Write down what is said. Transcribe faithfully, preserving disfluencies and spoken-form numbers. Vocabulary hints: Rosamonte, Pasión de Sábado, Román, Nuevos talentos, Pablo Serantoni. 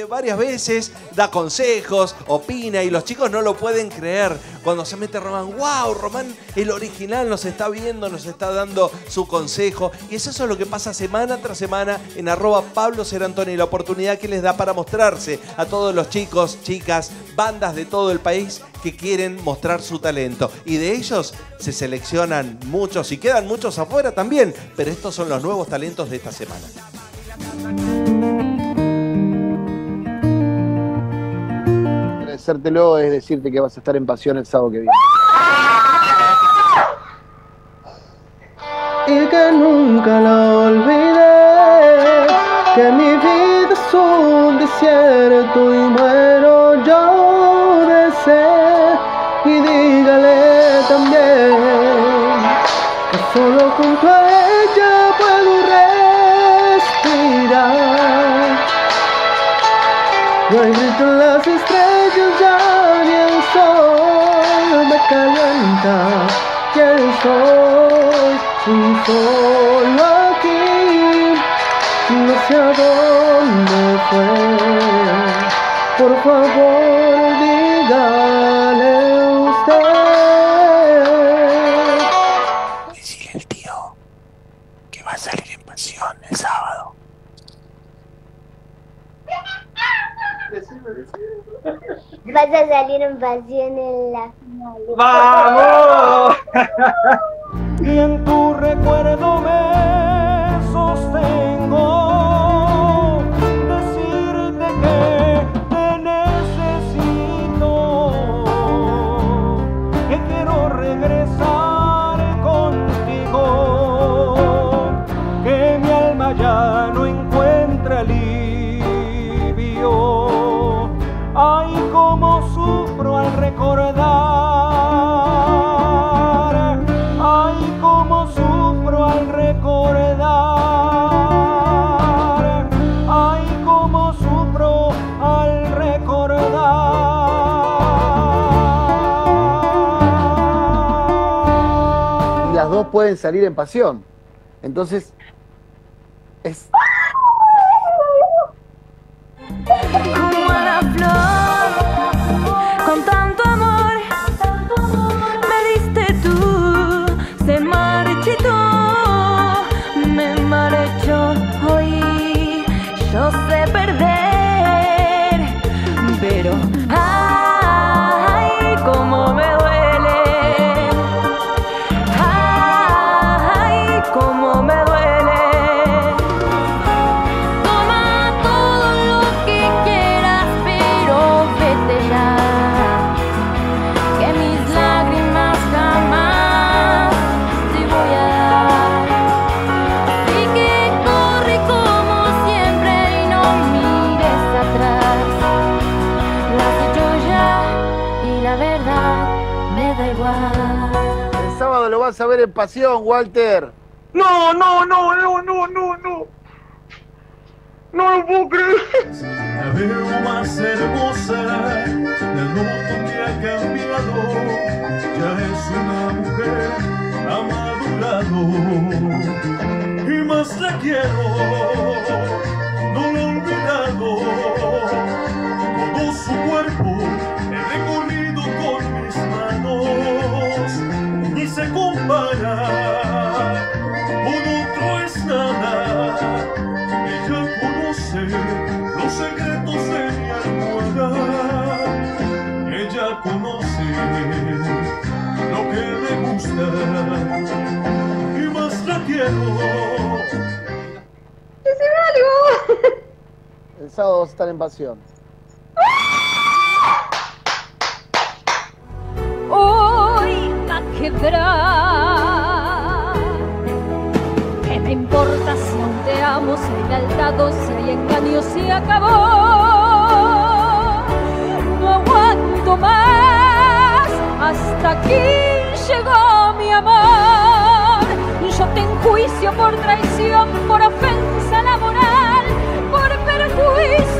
repite varias veces, da consejos, opina y los chicos no lo pueden creer. Cuando se mete Román, wow, Román, el original nos está viendo, nos está dando su consejo. Y eso es lo que pasa semana tras semana en arroba Pablo Serantoni, la oportunidad que les da para mostrarse a todos los chicos, chicas, bandas de todo el país que quieren mostrar su talento. Y de ellos se seleccionan muchos y quedan muchos afuera también, pero estos son los nuevos talentos de esta semana. Agradecértelo es decirte que vas a estar en Pasión el sábado que viene. Y que nunca lo olvidé, que mi vida es un desierto y muero yo de sed. Y dígale también que solo junto a ella puedo respirar. No hay grito en las estrellas, ya ni el sol me calienta, que el sol, un sol aquí, no sé a dónde fue. Por favor, dígale usted. Decirle al tío que va a salir en Pasión el sábado. Vas a salir en Pasión en la final. ¡Vamos! Y en tu recuerdo me sostengo. Decirte que te necesito, que quiero regresar contigo, que mi alma ya no encuentra alivio. Ay, cómo sufro al recordar. Ay, cómo sufro al recordar. Ay, cómo sufro al recordar. Y las dos pueden salir en Pasión. Entonces, es... El sábado lo vas a ver en Pasión, Walter. No, no, no, no, no, no, no. No lo puedo creer. Si la veo más hermosa, del mundo que ha cambiado, ya es una mujer, ha madurado. Y más la quiero, no lo he olvidado. Todo su cuerpo he recorrido con mis manos. Ni se compara, con otro es nada. Ella conoce los secretos de mi almohada. Ella conoce lo que me gusta y más la quiero. ¡Decime algo! El sábado vas a estar en Pasión. Hoy va a quebrar. ¿Qué me importa si aún te amo, si hay lealtad o si hay engaño? Se acabó. No aguanto más. Hasta aquí llegó mi amor. Yo te enjuicio por traición, por ofensa laboral, por perjuicio.